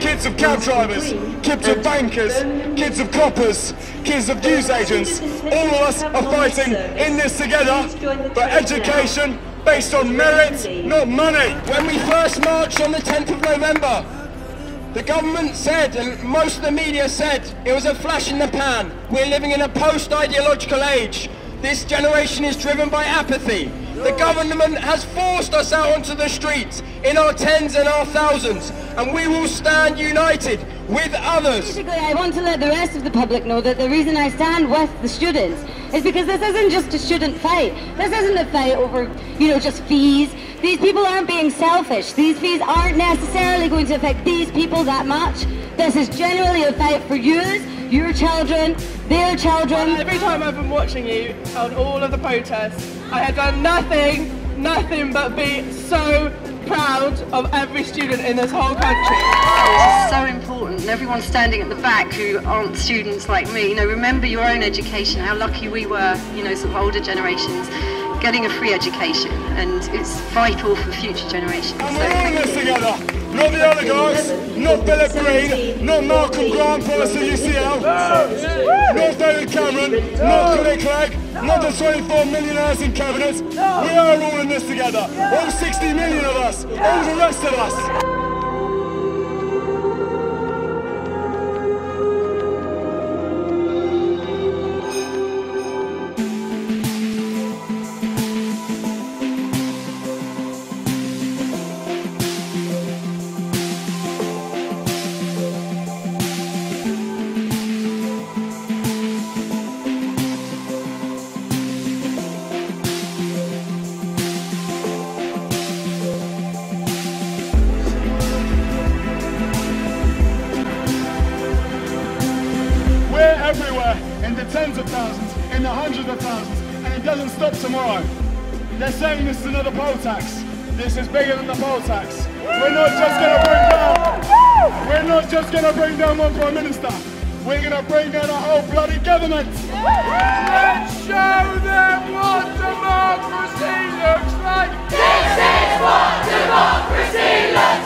Kids of cab drivers, kids of bankers, kids of coppers, kids of news agents, all of us are fighting in this together for education based on merit, not money. When we first marched on the 10th of November, the government said, and most of the media said, it was a flash in the pan. We're living in a post-ideological age. This generation is driven by apathy. The government has forced us out onto the streets in our tens and our thousands, and we will stand united with others. Basically, I want to let the rest of the public know that the reason I stand with the students is because this isn't just a student fight. This isn't a fight over, just fees. These people aren't being selfish. These fees aren't necessarily going to affect these people that much. This is generally a fight for yours, your children, their children. Every time I've been watching you on all of the protests, I have done nothing but be so proud of every student in this whole country. This is so important, and everyone standing at the back who aren't students like me, remember your own education, how lucky we were, sort of older generations, getting a free education, and it's vital for future generations. And we're all in this together. Not the other guys, not Philip Green, not Malcolm Grant, plus the UCL, not David Cameron, not Craig, not the 24 millionaires in cabinet. We are all in this together, all 60 million of us, all the rest of us. In the tens of thousands, in the hundreds of thousands, and it doesn't stop tomorrow. They're saying this is another poll tax. This is bigger than the poll tax. We're not just going to bring down. We're not just going to bring down one prime minister. We're going to bring down a whole bloody government. Let's show them what democracy looks like. This is what democracy looks like.